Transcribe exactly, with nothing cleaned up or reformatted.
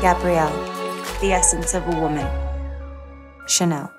Gabrielle, the essence of a woman. Chanel.